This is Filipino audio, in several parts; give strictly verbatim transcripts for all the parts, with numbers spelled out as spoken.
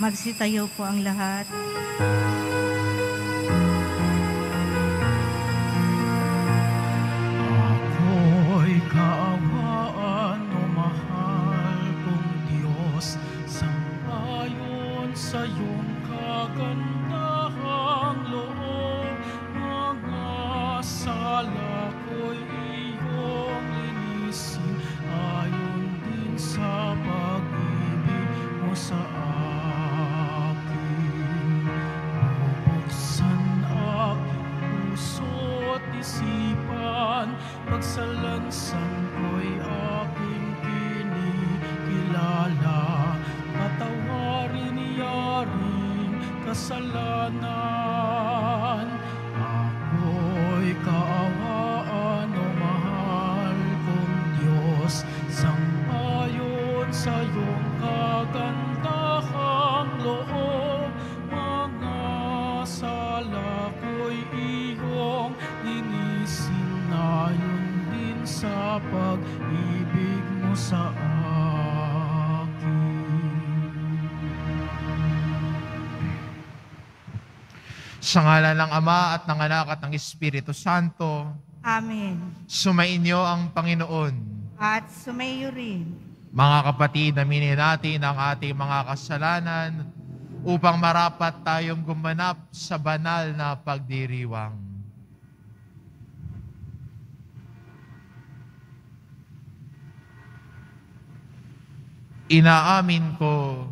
Magsitayo po ang lahat. Ako'y kaawaan o mahal kong Diyos, sangayon sa iyong kagandahang loob, mga sala ko'y iyong linisin ayon din sa pag-ibig mo sa akin. Bubuksan aking puso't isipan, pagsalansan ko'y aking kinikilala, patawarin yari kasalanan. Ako'y kaawaan o mahal kong Diyos, sangayon sa iyong kagandahang loob, mga sala ko'y iyong linisin ayon din sa pag-ibig mo sa sa ngalan ng Ama at ng Anak at ng Espiritu Santo. Amen. Sumainyo ang Panginoon. At sumaiyo rin. Mga kapatid, aminin natin ang ating mga kasalanan upang marapat tayong gumanap sa banal na pagdiriwang. Inaamin ko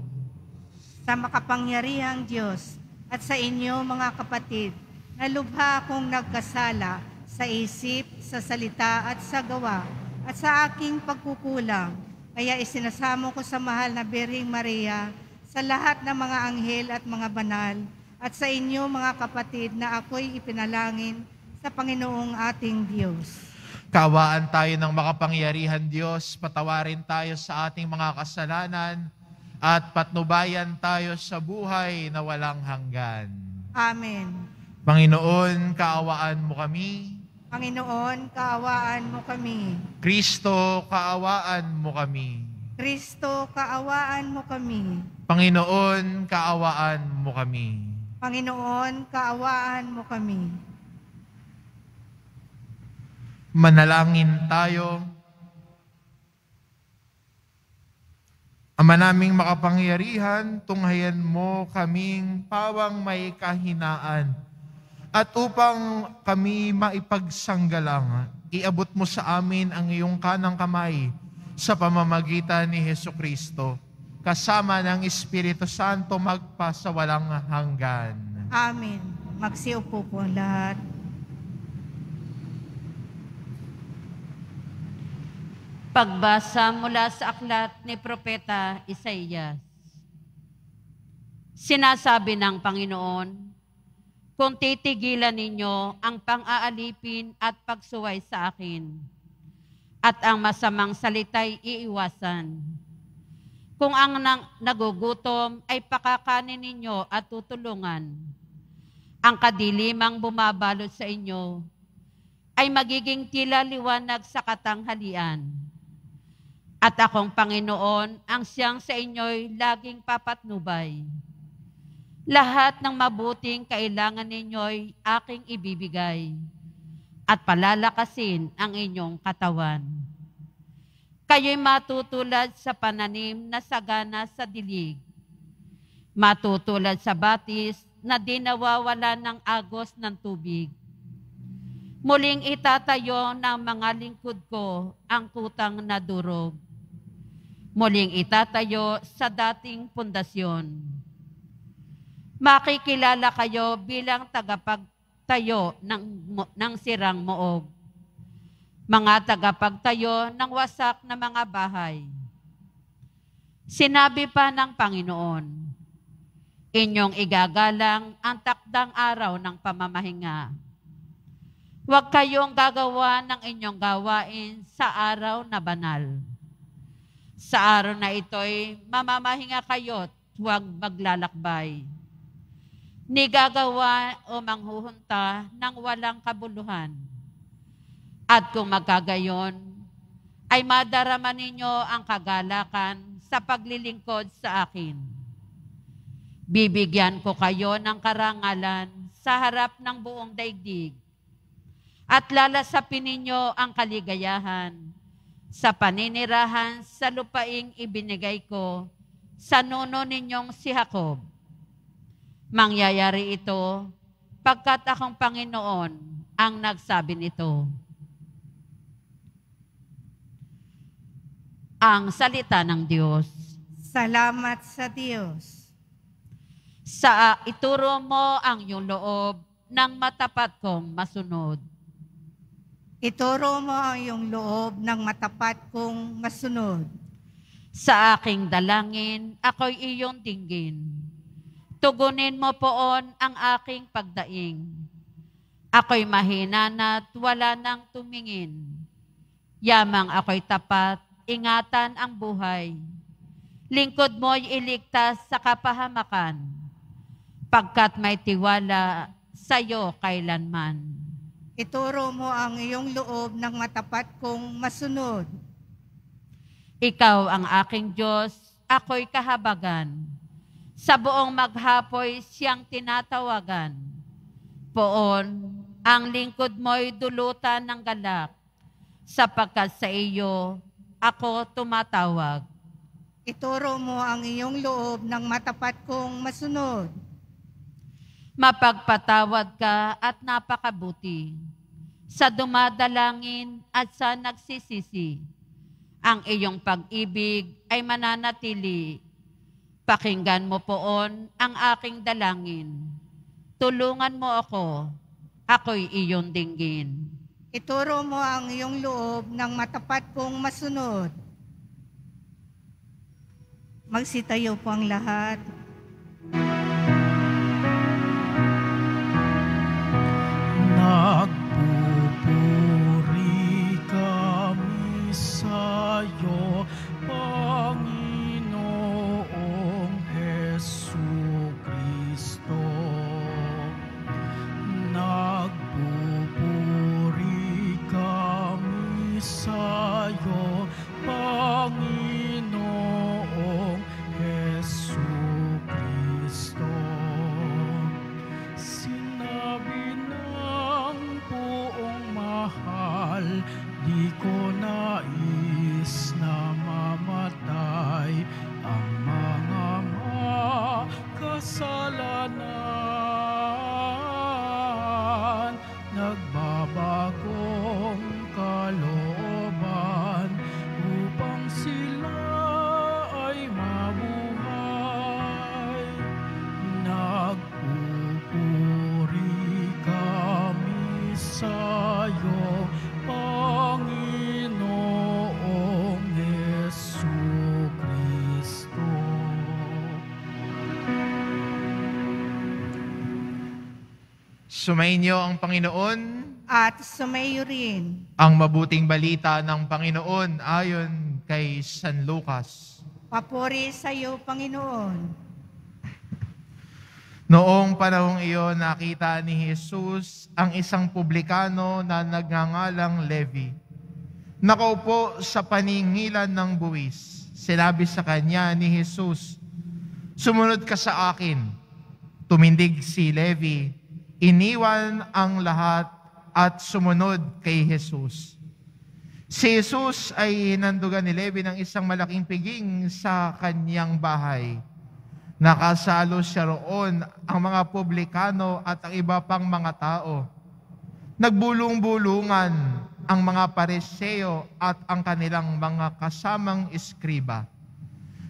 sa makapangyarihang Diyos at sa inyo, mga kapatid, na lubha akong nagkasala sa isip, sa salita at sa gawa, at sa aking pagkukulang. Kaya isinasamo ko sa mahal na Birheng Maria, sa lahat ng mga anghel at mga banal, at sa inyo, mga kapatid, na ako'y ipinalangin sa Panginoong ating Diyos. Kaawaan tayo ng makapangyarihan Diyos, patawarin tayo sa ating mga kasalanan, at patnubayan tayo sa buhay na walang hanggan. Amen. Panginoon, kaawaan mo kami. Panginoon, kaawaan mo kami. Kristo, kaawaan mo kami. Kristo, kaawaan mo kami. Panginoon, kaawaan mo kami. Panginoon, kaawaan mo kami. Manalangin tayo. Ama naming makapangyarihan, tunghayan mo kaming pawang may kahinaan. At upang kami maipagsanggalang, iabot mo sa amin ang iyong kanang kamay sa pamamagitan ni Jesukristo, kasama ng Espiritu Santo magpasawalang hanggan. Amen. Magsiupo po lahat. Pagbasa mula sa aklat ni Propeta Isaias. Sinasabi ng Panginoon, kung titigilan ninyo ang pang-aalipin at pagsuway sa akin, at ang masamang salita'y iiwasan, kung ang nagugutom ay pakakanin ninyo at tutulungan, ang kadilimang bumabalot sa inyo ay magiging tila liwanag sa katanghalian. At akong Panginoon, ang siyang sa inyo'y laging papatnubay. Lahat ng mabuting kailangan ninyo'y aking ibibigay, at palalakasin ang inyong katawan. Kayo'y matutulad sa pananim na sagana sa dilig, matutulad sa batis na di nawawala ng agos ng tubig. Muling itatayo ng mga lingkod ko ang kutang na durog. Muling itatayo sa dating pundasyon. Makikilala kayo bilang tagapagtayo ng, ng sirang moog, mga tagapagtayo ng wasak na mga bahay. Sinabi pa ng Panginoon, inyong igagalang ang takdang araw ng pamamahinga. Huwag kayong gagawa ng inyong gawain sa araw na banal. Sa araw na ito'y mamamahinga kayo't huwag maglalakbay, ni gagawa o manghuhunta ng walang kabuluhan. At kung magkagayon, ay madarama ninyo ang kagalakan sa paglilingkod sa akin. Bibigyan ko kayo ng karangalan sa harap ng buong daigdig at lalasapin ninyo ang kaligayahan sa paninirahan sa lupaing ibinigay ko sa nuno ninyong si Jacob. Mangyayari ito pagkat akong Panginoon ang nagsabi nito. Ang salita ng Diyos. Salamat sa Diyos. Sa ituro mo ang iyong loob ng matapat kong masunod. Ituro mo ang iyong loob ng matapat kong masunod. Sa aking dalangin, ako'y iyong tinggin. Tugunin mo poon ang aking pagdaing. Ako'y mahina na't wala nang tumingin. Yamang ako'y tapat, ingatan ang buhay. Lingkod mo'y iligtas sa kapahamakan. Pagkat may tiwala sa'yo kailanman. Ituro mo ang iyong loob ng matapat kong masunod. Ikaw ang aking Diyos, ako'y kahabagan. Sa buong maghapoy siyang tinatawagan. Poon, ang lingkod mo'y dulutan ng galak, sapagkat sa iyo ako tumatawag. Ituro mo ang iyong loob ng matapat kong masunod. Mapagpatawad ka at napakabuti sa dumadalangin at sa nagsisisi. Ang iyong pag-ibig ay mananatili. Pakinggan mo poon ang aking dalangin. Tulungan mo ako, ako'y iyong dinggin. Ituro mo ang iyong loob ng matapat kong masunod. Magsitayo po ang lahat. Nagpupuri kami sa'yo, Panginoong Jesukristo. Nagpupuri kami sa'yo, Panginoong Jesukristo. Sinabi di ko nais na mamatay ang mga makasalanan. Nagbabagong kalooban upang sila ay mabuhay. Nagpupuri kami sa'yo, Panginoong Jesukristo. Sumainyo ang Panginoon at sumaiyo rin ang mabuting balita ng Panginoon ayon kay San Lucas. Papuri sa iyo, Panginoon. Noong panahong iyon, nakita ni Jesus ang isang publikano na nagngangalang Levi. Nakaupo sa paningilan ng buwis, sinabi sa kanya ni Jesus, "Sumunod ka sa akin." Tumindig si Levi, iniwan ang lahat at sumunod kay Jesus. Si Jesus ay hinandugan ni Levi ng isang malaking piging sa kanyang bahay. Nakasalo siya roon ang mga publikano at ang iba pang mga tao. Nagbulong-bulungan ang mga pariseo at ang kanilang mga kasamang iskriba.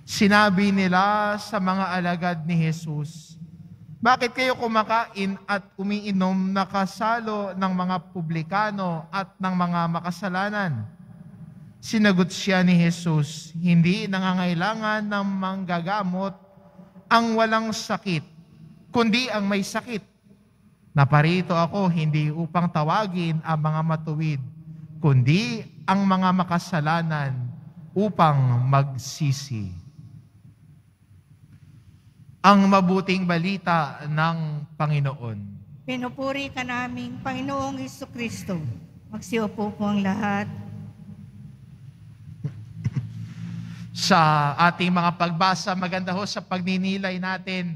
Sinabi nila sa mga alagad ni Jesus, "Bakit kayo kumakain at umiinom na kasalo ng mga publikano at ng mga makasalanan?" Sinagot siya ni Jesus, "Hindi nangangailangan ng manggagamot ang walang sakit, kundi ang may sakit. Naparito ako hindi upang tawagin ang mga matuwid, kundi ang mga makasalanan upang magsisi." Ang mabuting balita ng Panginoon. Pinupuri ka naming Panginoong Jesukristo. Magsiupo po ang lahat. Sa ating mga pagbasa, maganda ho sa pagninilay natin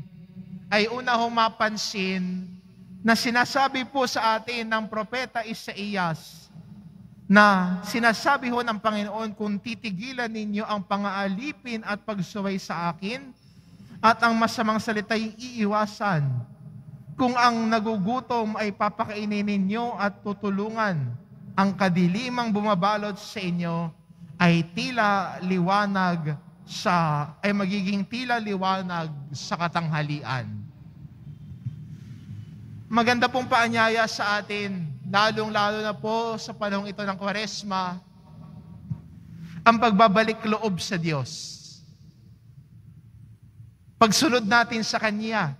ay una humapansin na sinasabi po sa atin ng propeta Isaías na sinasabi ho ng Panginoon, kung titigilan ninyo ang pangaalipin at pagsuway sa akin at ang masamang salita'y iiwasan, kung ang nagugutom ay papakainin ninyo at tutulungan, ang kadilimang bumabalot sa inyo ay tila liwanag sa ay magiging tila liwanag sa katanghalian. Maganda pong paanyaya sa atin, lalong-lalo na po sa panahong ito ng Kwaresma, ang pagbabalik loob sa Diyos. Pagsunod natin sa Kanya.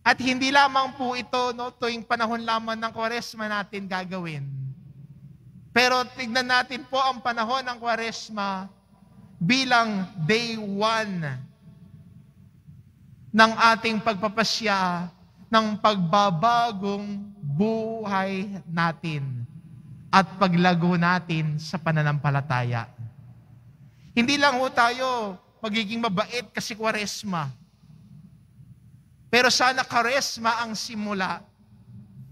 At hindi lamang po ito, no, tuwing panahon lamang ng Kwaresma natin gagawin. Pero tignan natin po ang panahon ng Kwaresma bilang day one ng ating pagpapasya ng pagbabagong buhay natin at paglago natin sa pananampalataya. Hindi lang ho tayo magiging mabait kasi Kwaresma. Pero sana Kwaresma ang simula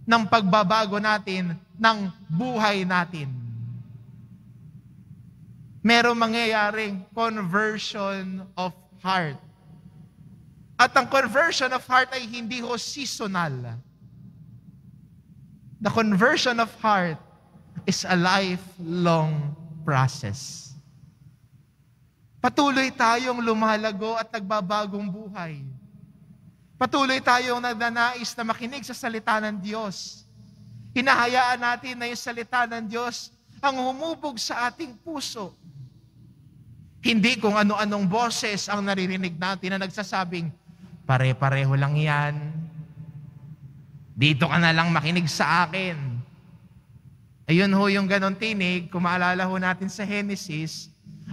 ng pagbabago natin ng buhay natin. Merong mangyayaring conversion of heart. At ang conversion of heart ay hindi ho seasonal. The conversion of heart is a lifelong process. Patuloy tayong lumalago at nagbabagong buhay. Patuloy tayong nagnanais na makinig sa salita ng Diyos. Hinahayaan natin na yung salita ng Diyos ang humubog sa ating puso. Hindi kung ano-anong boses ang naririnig natin na nagsasabing, pare-pareho lang yan. Dito ka na lang makinig sa akin. Ayun ho yung ganong tinig, kung maalala ho natin sa Genesis,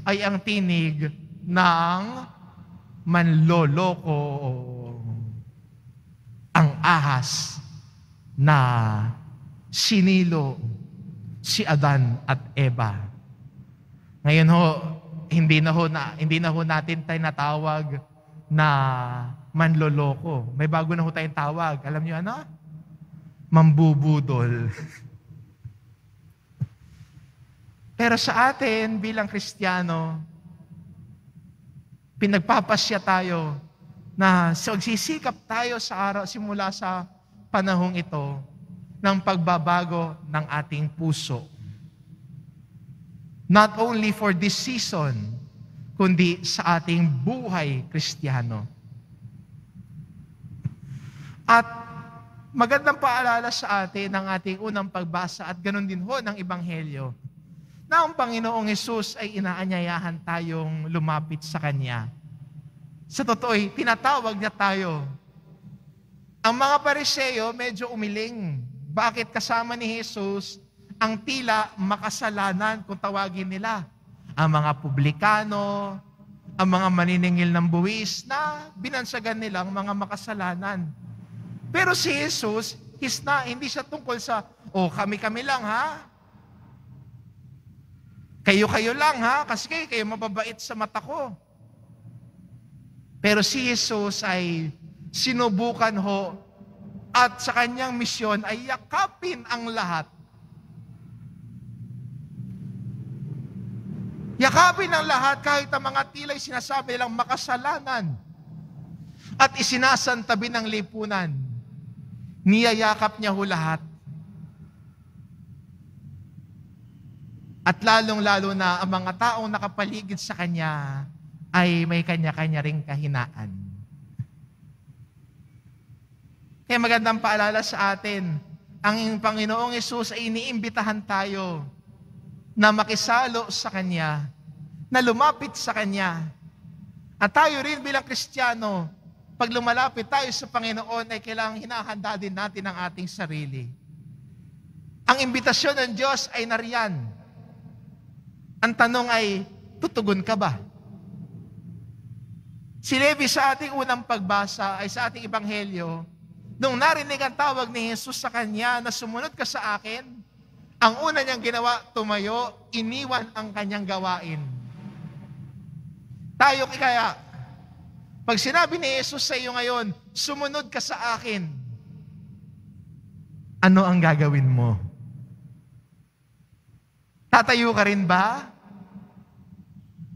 ay ang tinig ng manloloko. Ang ahas na sinilo si Adan at Eva. Ngayon ho, hindi na ho, na, hindi na ho natin tayo natawag na manloloko. May bago na ho tayong tawag. Alam niyo ano? Mambubudol. Pero sa atin bilang Kristiyano, pinagpapasya tayo na magsisikap tayo sa araw simula sa panahong ito ng pagbabago ng ating puso. Not only for this season, kundi sa ating buhay Kristiyano. At magandang paalala sa atin ng ating unang pagbasa at ganun din ho ng Ebanghelyo na ang Panginoong Hesus ay inaanyayahan tayong lumapit sa Kanya. Sa totoo'y tinatawag niya tayo. Ang mga Pariseo medyo umiling. Bakit kasama ni Jesus ang tila makasalanan kung tawagin nila? Ang mga publikano, ang mga maniningil ng buwis na binansagan nilang mga makasalanan. Pero si Jesus, his na, hindi siya tungkol sa, oh kami-kami lang ha? Kayo-kayo lang ha? Kasi kayo, kayo mababait sa mata ko. Pero si Jesus ay sinubukan ho at sa kanyang misyon ay yakapin ang lahat. Yakapin ang lahat kahit ang mga tila'y sinasabi nilang makasalanan at isinasantabi ng lipunan. Niyayakap niya ho lahat. At lalong-lalo na ang mga taong nakapaligid sa kanya ay may kanya-kanya ring kahinaan. Kaya magandang paalala sa atin, ang Panginoong Hesus ay iniimbitahan tayo na makisalo sa Kanya, na lumapit sa Kanya. At tayo rin bilang Kristiyano, pag lumalapit tayo sa Panginoon ay kailangang hinahanda din natin ang ating sarili. Ang imbitasyon ng Diyos ay nariyan. Ang tanong ay, tutugon ka ba? Si Levi sa ating unang pagbasa ay sa ating Ebanghelyo, nung narinig ang tawag ni Jesus sa kanya na sumunod ka sa akin, ang una niyang ginawa, tumayo, iniwan ang kanyang gawain. Tayo kaya, Pag sinabi ni Jesus sa iyo ngayon, sumunod ka sa akin, ano ang gagawin mo? Tatayo ka rin ba?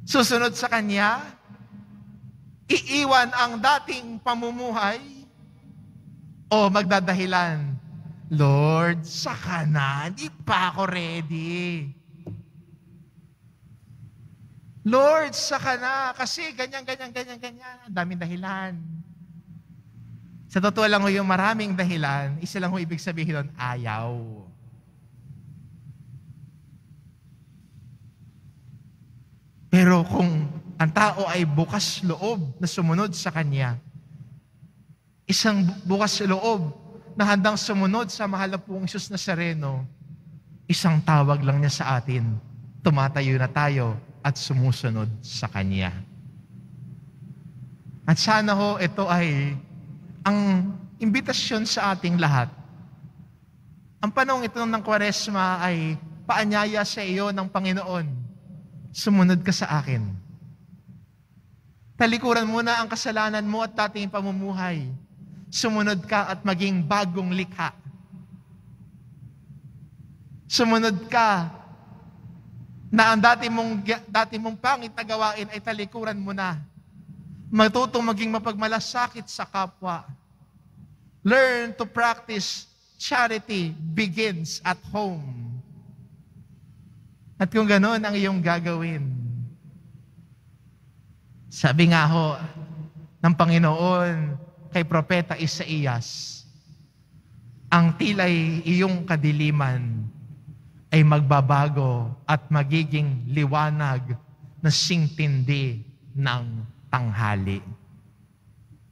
Susunod sa Kanya? Iiwan ang dating pamumuhay? O magdadahilan? Lord, saka na, di pa ako ready. Lord, saka na, kasi ganyan, ganyan, ganyan, ganyan. Daming dahilan. Sa totoo lang yung maraming dahilan, isa lang yung ibig sabihin nun, ayaw. Pero kung ang tao ay bukas loob na sumunod sa Kanya, isang bukas loob na handang sumunod sa mahal na pong Isus Nazareno, isang tawag lang Niya sa atin, tumatayo na tayo at sumusunod sa Kanya. At sana ho, ito ay ang imbitasyon sa ating lahat. Ang panahon ito ng Kwaresma ay paanyaya sa iyo ng Panginoon. Sumunod ka sa akin. Talikuran mo na ang kasalanan mo at dating pamumuhay. Sumunod ka at maging bagong likha. Sumunod ka na ang dati mong, dati mong pangit na gawain ay talikuran mo na. Matutong maging mapagmalasakit sa kapwa. Learn to practice charity begins at home. At kung ganoon ang iyong gagawin, sabi nga ho ng Panginoon kay Propeta Isaías, ang tila'y iyong kadiliman ay magbabago at magiging liwanag na singtindi ng tanghali.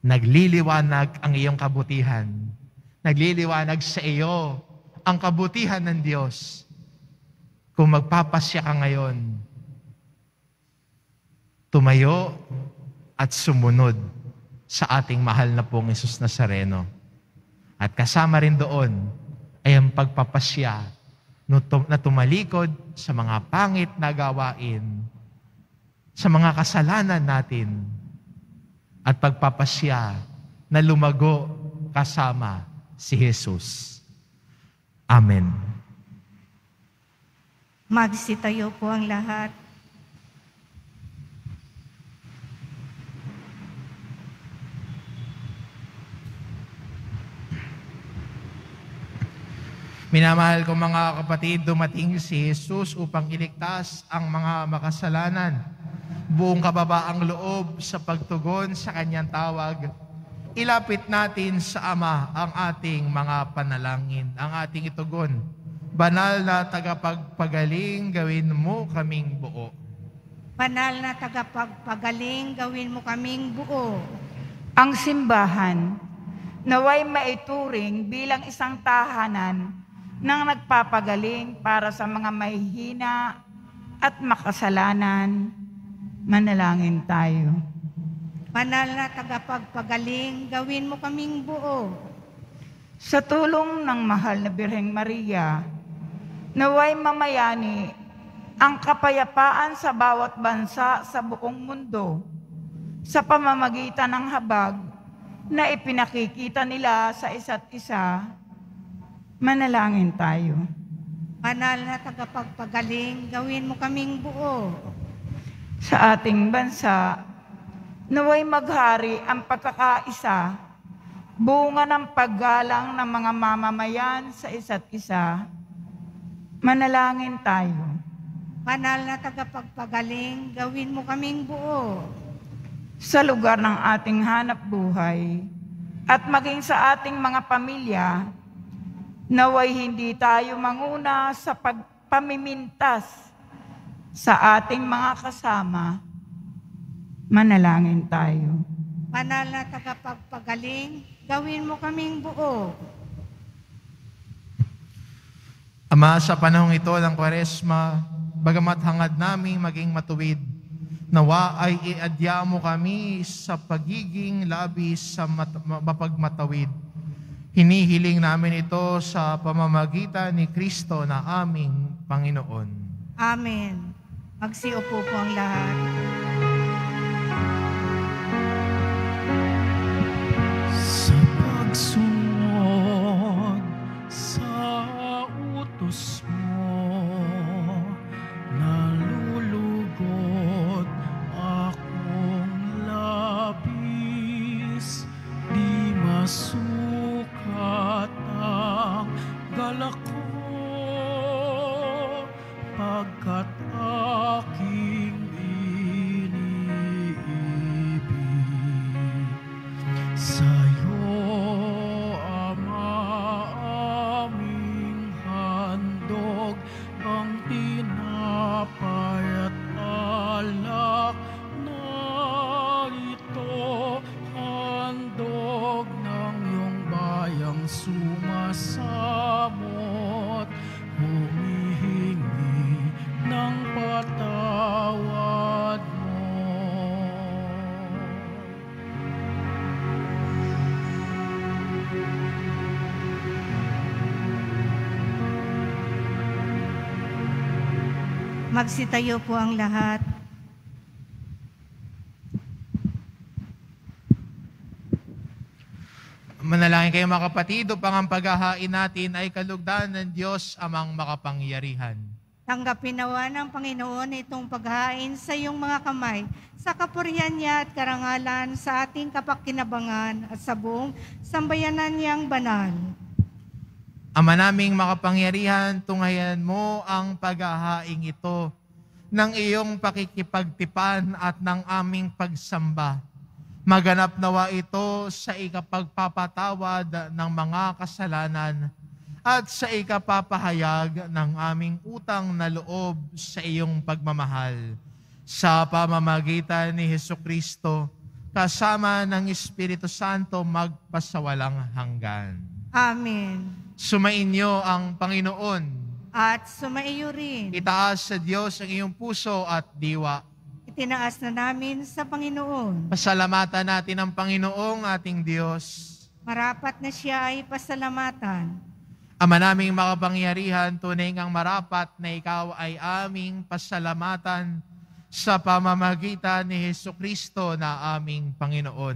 Nagliliwanag ang iyong kabutihan. Nagliliwanag sa iyo ang kabutihan ng Diyos. Kung magpapasya ka ngayon, tumayo at sumunod sa ating mahal na pong Isus Nazareno. At kasama rin doon ay ang pagpapasya na tumalikod sa mga pangit na gawain, sa mga kasalanan natin, at pagpapasya na lumago kasama si Jesus. Amen. Magsitayo po ang lahat. Minamahal ko mga kapatid, dumating si Jesus upang iligtas ang mga makasalanan. Buong kababaang loob sa pagtugon sa Kanyang tawag, ilapit natin sa Ama ang ating mga panalangin, ang ating itugon. Banal na tagapagpagaling, gawin mo kaming buo. Banal na tagapagpagaling, gawin mo kaming buo. Ang simbahan, naway maituring bilang isang tahanan nang nagpapagaling para sa mga mahihina at makasalanan. Manalangin tayo. Banal na tagapagpagaling, gawin mo kaming buo. Sa tulong ng mahal na Birheng Maria, naway mamayani ang kapayapaan sa bawat bansa sa buong mundo sa pamamagitan ng habag na ipinakikita nila sa isa't isa. Manalangin tayo. Banal na tagapagpagaling, gawin mo kaming buo. Sa ating bansa, naway maghari ang pagkakaisa, bunga ng paggalang ng mga mamamayan sa isa't isa. Manalangin tayo. Banal na tagapagpagaling, gawin mo kaming buo. Sa lugar ng ating hanap buhay at maging sa ating mga pamilya, naway hindi tayo manguna sa pagpamimintas sa ating mga kasama. Manalangin tayo. Banal na tagapagpagaling, gawin mo kaming buo. Ama, sa panahong ito ng Kwaresma, bagamat hangad namin maging matuwid, nawa ay iadya mo kami sa pagiging labis sa mapagmatawid. Hinihiling namin ito sa pamamagitan ni Kristo na aming Panginoon. Amen. Magsiupo po ang lahat. sukat ng galak ko, pagkat aking iniibig sa'yo, Ama, aming handog ng tinapay at alak na ito, handog ng iyong bayang sumasamot, humihingi ng patawad mo. Magsitayo po ang lahat. Manalangin kayo mga kapatid, upang ang paghahain natin ay kalugdan ng Diyos Amang makapangyarihan. Tanggapin nawa ng Panginoon itong paghahain sa iyong mga kamay, sa kapurihan niya at karangalan, sa ating kapakinabangan at sa buong sambayanan niyang banal. Ama naming makapangyarihan, tunghayan mo ang paghahain ito ng iyong pakikipagtipan at ng aming pagsamba. Maganap nawa ito sa ikapagpapatawad ng mga kasalanan at sa ikapapahayag ng aming utang na loob sa iyong pagmamahal. Sa pamamagitan ni Jesukristo, kasama ng Espiritu Santo, magpasawalang hanggan. Amen. Sumainyo ang Panginoon. At sumaiyo rin. Itaas sa Diyos ang iyong puso at diwa. Itinaas na namin sa Panginoon. Pasalamatan natin ang Panginoong ating Diyos. Marapat na siya ay pasalamatan. Ama naming makapangyarihan, tunay ngang marapat na ikaw ay aming pasalamatan sa pamamagitan ni Jesukristo na aming Panginoon.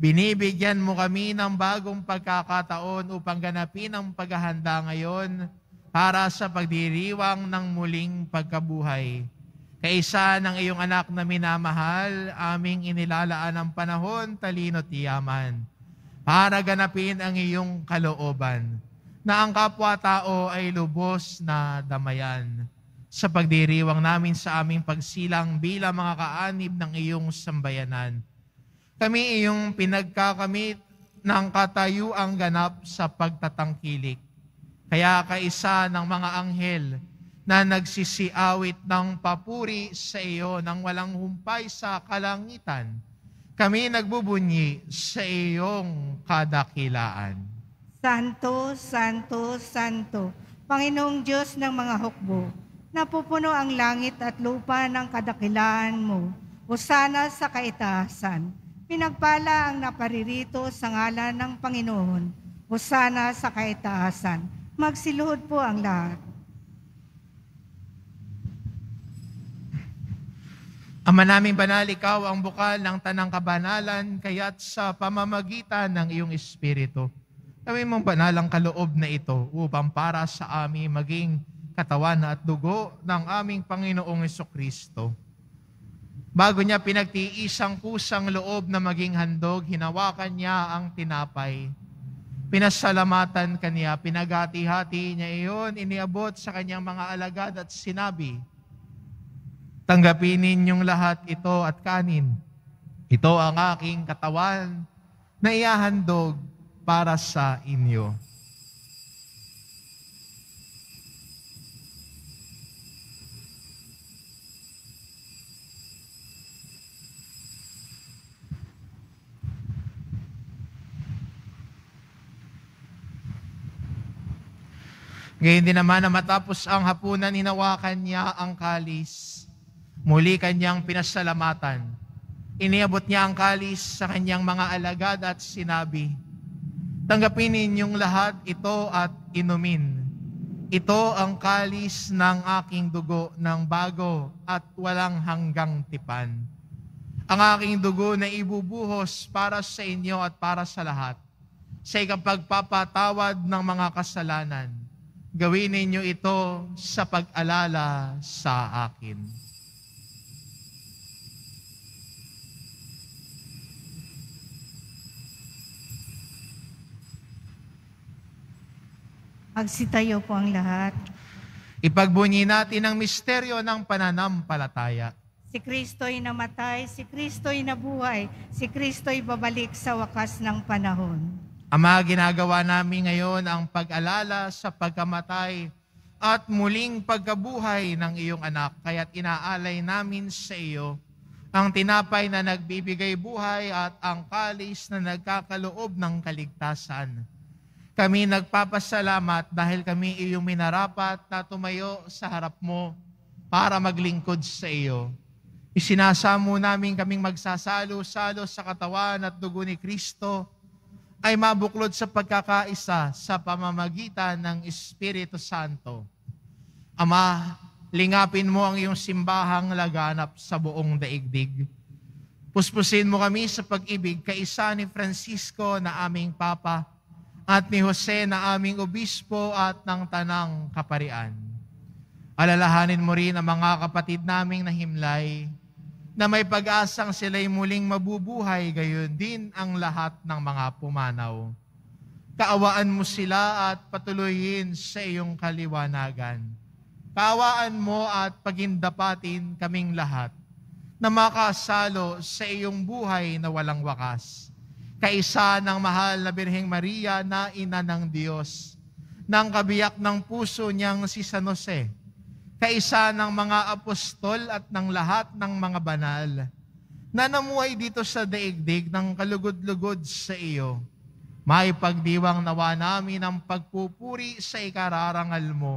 Binibigyan mo kami ng bagong pagkakataon upang ganapin ang paghahanda ngayon para sa pagdiriwang ng muling pagkabuhay. Kaisa ng iyong anak na minamahal, aming inilalaan ang panahon, talino at yaman para ganapin ang iyong kalooban, na ang kapwa-tao ay lubos na damayan sa pagdiriwang namin sa aming pagsilang bilang mga kaanib ng iyong sambayanan. Kami iyong pinagkakamit ng katayuang ganap sa pagtatangkilik. Kaya kaisa ng mga anghel na nagsisiawit ng papuri sa iyo nang walang humpay sa kalangitan, kami nagbubunyi sa iyong kadakilaan. Santo, Santo, Santo, Panginoong Diyos ng mga hukbo, napupuno ang langit at lupa ng kadakilaan mo. Hosana sa kaitaasan, pinagpala ang naparirito sa ngalan ng Panginoon. Hosana sa kaitaasan, magsiluhod po ang lahat. Ama naming banal, ikaw ang bukal ng tanang kabanalan, kaya't sa pamamagitan ng iyong Espiritu, gawin mong banalang kaloob na ito upang para sa amin maging katawan at dugo ng aming Panginoong Jesukristo. Bago niya pinagtiisang kusang loob na maging handog, hinawakan niya ang tinapay. Pinasalamatan kanya, pinagati-hati niya iyon, iniabot sa kanyang mga alagad at sinabi, tanggapin ninyong lahat ito at kanin. Ito ang aking katawan na iahandog para sa inyo. Ngayon din naman na matapos ang hapunan, hinawakan niya ang kalis. Muli kanyang pinasalamatan. Iniabot niya ang kalis sa kanyang mga alagad at sinabi, tanggapin ninyong lahat ito at inumin. Ito ang kalis ng aking dugo ng bago at walang hanggang tipan. Ang aking dugo na ibubuhos para sa inyo at para sa lahat, sa ikapagpapatawad ng mga kasalanan. Gawin ninyo ito sa pag-alala sa akin. Magsitayo po ang lahat. Ipagbunyi natin ang misteryo ng pananampalataya. Si Kristo'y namatay, si Kristo'y nabuhay, si Kristo'y babalik sa wakas ng panahon. Ama, ginagawa namin ngayon ang pag-alala sa pagkamatay at muling pagkabuhay ng iyong anak, kaya't inaalay namin sa iyo ang tinapay na nagbibigay buhay at ang kalis na nagkakaloob ng kaligtasan. Kami nagpapasalamat dahil kami iyong minarapat na tumayo sa harap mo para maglingkod sa iyo. Isinasamo namin kaming magsasalo-salo sa katawan at dugo ni Kristo ay mabuklod sa pagkakaisa sa pamamagitan ng Espiritu Santo. Ama, lingapin mo ang iyong simbahang laganap sa buong daigdig. Puspusin mo kami sa pag-ibig kaisa ni Francisco na aming Papa at ni Jose na aming Obispo at ng Tanang Kaparian. Alalahanin mo rin ang mga kapatid naming nahimlay na may pag-asang sila'y muling mabubuhay, gayon din ang lahat ng mga pumanaw. Kaawaan mo sila at patuloyin sa iyong kaliwanagan. Kaawaan mo at pagindapatin kaming lahat na makasalo sa iyong buhay na walang wakas. Kaisa ng mahal na Birheng Maria na ina ng Diyos, ng kabiyak ng puso niyang si San Jose, kaisa ng mga apostol at ng lahat ng mga banal na namuhay dito sa daigdig ng kalugod-lugod sa iyo. May pagdiwang nawa namin ang pagpupuri sa ikararangal mo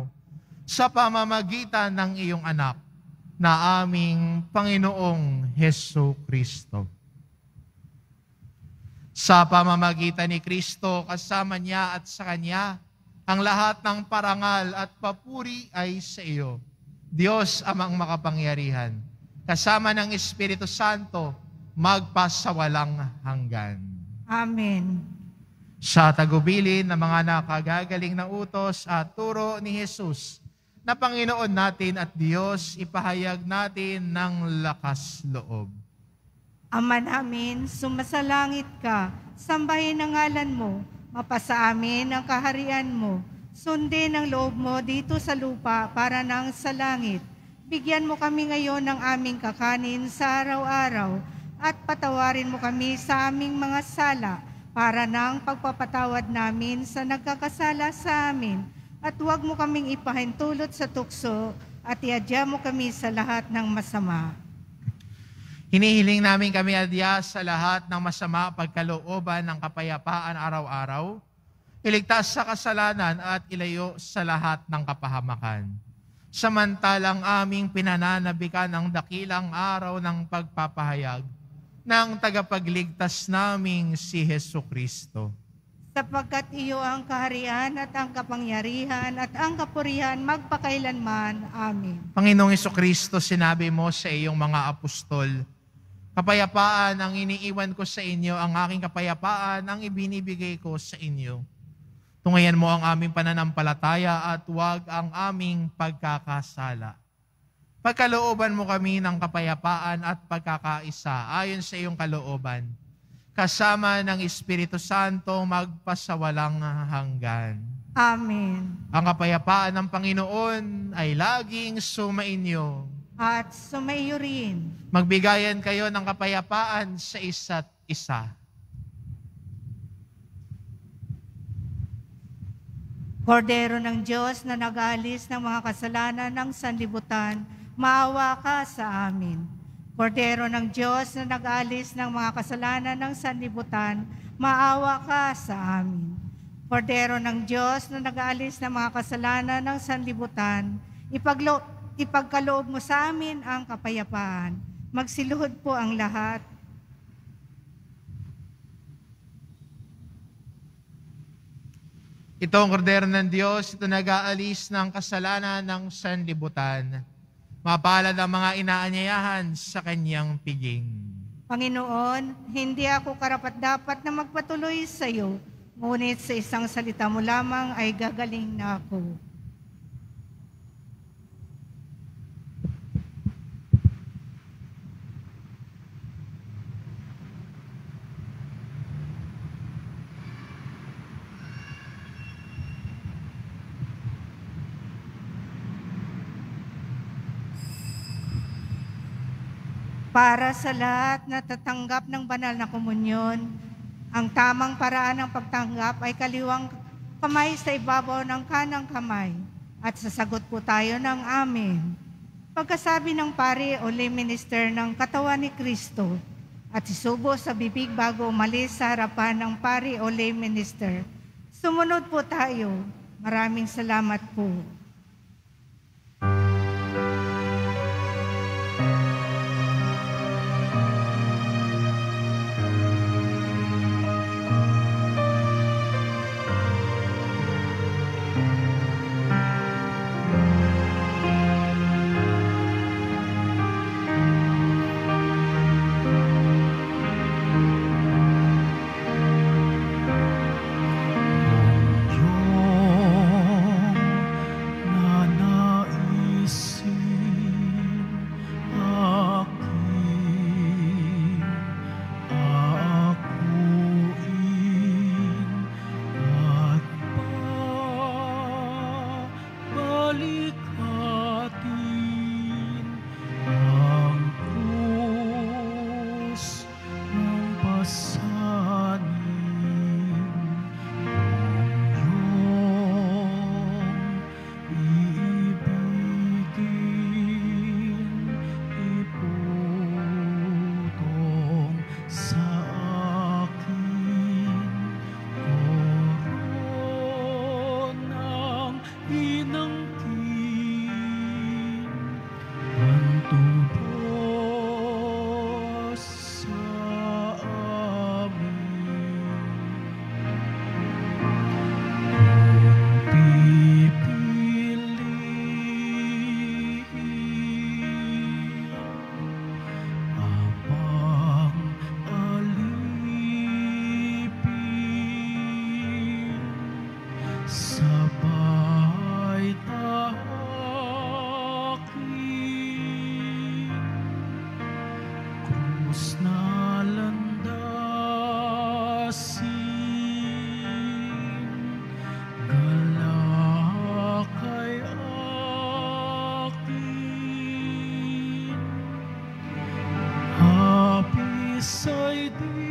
sa pamamagitan ng iyong anak na aming Panginoong Jesukristo. Sa pamamagitan ni Kristo, kasama niya at sa Kanya, ang lahat ng parangal at papuri ay sa iyo, Diyos Amang makapangyarihan, kasama ng Espiritu Santo, magpasawalang hanggan. Amen. Sa tagubilin ng mga nakagagaling na utos at turo ni Jesus, na Panginoon natin at Diyos, ipahayag natin ng lakas loob. Ama namin, sumasalangit ka, sambahin ang ngalan mo, mapasa amin ang kaharian mo, sundin ang loob mo dito sa lupa para nang sa langit. Bigyan mo kami ngayon ng aming kakanin sa araw-araw, at patawarin mo kami sa aming mga sala, para nang pagpapatawad namin sa nagkakasala sa amin. At huwag mo kaming ipahintulot sa tukso at iadya mo kami sa lahat ng masama. Hinihiling namin kami adya sa lahat ng masama pagkalooban ng kapayapaan araw-araw, iligtas sa kasalanan at ilayo sa lahat ng kapahamakan. Samantalang aming pinananabikan ang dakilang araw ng pagpapahayag ng tagapagligtas naming si Jesukristo. Sapagkat iyo ang kaharian at ang kapangyarihan at ang kapurihan magpakailanman. Amen. Panginoong Jesukristo, sinabi mo sa iyong mga apostol, kapayapaan ang iniiwan ko sa inyo, ang aking kapayapaan ang ibinibigay ko sa inyo. Tungayan mo ang aming pananampalataya at huwag ang aming pagkakasala. Pagkalooban mo kami ng kapayapaan at pagkakaisa ayon sa iyong kalooban, kasama ng Espiritu Santo, magpasawalang hanggan. Amen. Ang kapayapaan ng Panginoon ay laging sumainyo. At sumaiyo rin. Magbigayan kayo ng kapayapaan sa isa't isa. Kordero ng Diyos na nag-aalis ng mga kasalanan ng sanlibutan, maawa ka sa amin. Kordero ng Diyos na nag-alis ng mga kasalanan ng sanlibutan, maawa ka sa amin. Kordero ng Diyos na nag-alis ng mga kasalanan ng sanlibutan, ipaglo- ipagkaloob mo sa amin ang kapayapaan. Magsiluhod po ang lahat. Ito ang kordero ng Diyos, ito nag-aalis ng kasalanan ng sanlibutan. Mapalad ang mga inaanyayahan sa kanyang piging. Panginoon, hindi ako karapat-dapat na magpatuloy sa iyo, ngunit sa isang salita mo lamang ay gagaling na ako. Para sa lahat na tatanggap ng banal na komunyon, ang tamang paraan ng pagtanggap ay kaliwang kamay sa ibabaw ng kanang kamay at sasagot po tayo ng amen. Pagkasabi ng pari o lay minister ng katawan ni Kristo at isubo sa bibig bago umalis sa harapan ng pari o lay minister, sumunod po tayo. Maraming salamat po. Be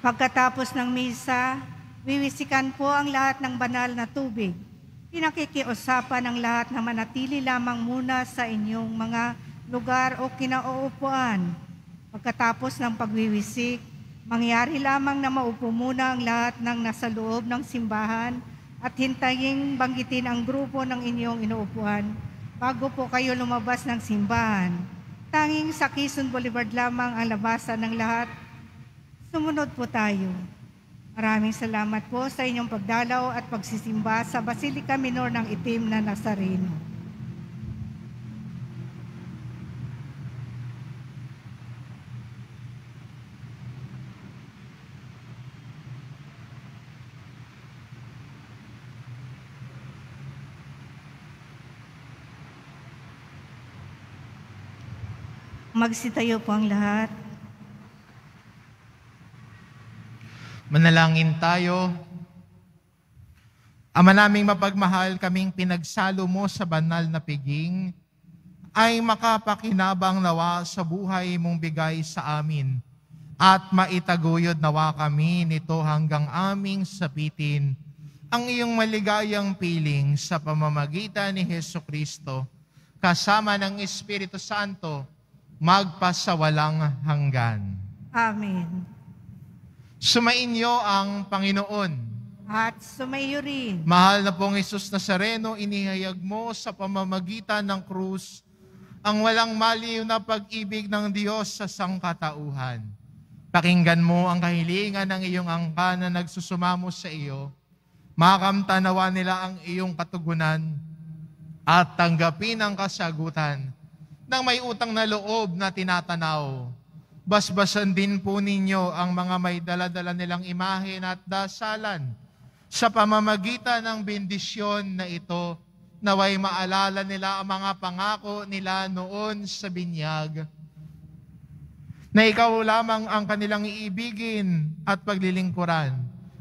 Pagkatapos ng misa, wiwisikan po ang lahat ng banal na tubig. Pinakikiusapan ang lahat na manatili lamang muna sa inyong mga lugar o kinauupuan. Pagkatapos ng pagwiwisik, mangyari lamang na maupo muna ang lahat ng nasa loob ng simbahan at hintayin banggitin ang grupo ng inyong inuupuan bago po kayo lumabas ng simbahan. Tanging sa Quezon Boulevard lamang ang labasan ng lahat. Sumunod po tayo. Maraming salamat po sa inyong pagdalaw at pagsisimba sa Basilica Minor ng Itim na Nazareno. Magsitayo po ang lahat. Manalangin tayo. Ama naming mapagmahal, kaming pinagsalo mo sa banal na piging, ay makapakinabang nawa sa buhay mong bigay sa amin, at maitaguyod nawa kami nito hanggang aming sapitin ang iyong maligayang piling sa pamamagitan ni Jesukristo, kasama ng Espiritu Santo, magpasawalang hanggan. Amen. Sumainyo ang Panginoon. At sumaiyo rin. Mahal na pong Hesus Nazareno, inihayag mo sa pamamagitan ng krus ang walang maliw na pag-ibig ng Diyos sa sangkatauhan. Pakinggan mo ang kahilingan ng iyong angka na nagsusumamo sa iyo. Makamtanawa nila ang iyong katugunan at tanggapin ang kasagutan ng may utang na loob na tinatanaw. Basbasan din po ninyo ang mga may dala-dala nilang imahen at dasalan sa pamamagitan ng bendisyon na ito, naway maalala nila ang mga pangako nila noon sa binyag, na ikaw lamang ang kanilang iibigin at paglilingkuran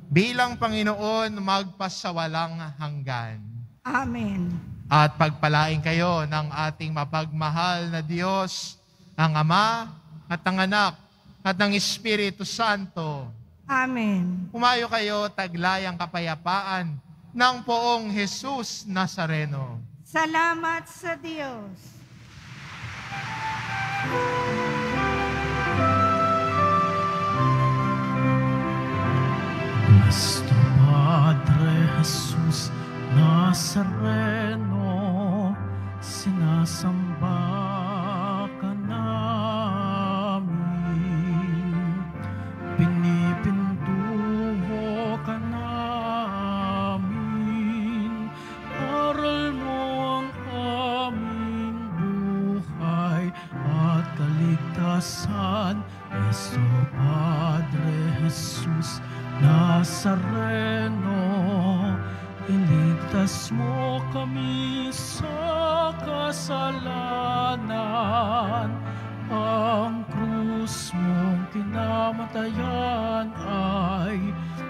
bilang Panginoon magpasawalang hanggan. Amen. At pagpalain kayo ng ating mapagmahal na Diyos, ang Ama, at ang Anak, at ang Espiritu Santo. Amen. Umayo kayo, taglay ang kapayapaan ng poong Hesus Nazareno. Salamat sa Diyos. Nuestro Padre Hesus Nazareno, sinasamba ka na. Pinipintuho ka namin, aral mo ang aming buhay at kaligtasan. Nuestro Padre Hesus Nazareno, iligtas mo kami sa kasalanan. Ang krus mong kinamatayan ay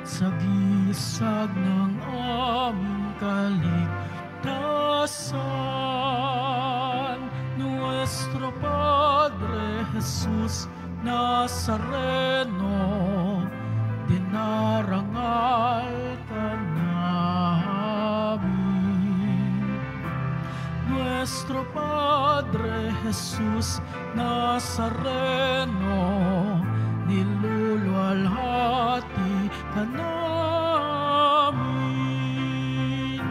sagisag ng aming kaligtasan. Nuestro Padre Hesus Nazareno, dinarangal ka namin. Nuestro Padre Hesus Nazareno, niluluwalhati ka namin.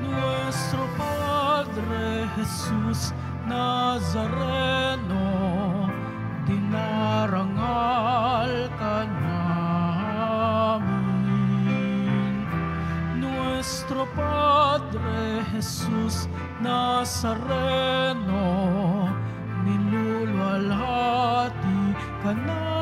Nuestro Padre Hesus Nazareno, dinarangal ka namin. Nuestro Padre Hesus Nazareno, niluluwalhati ka namin. Hati ka na.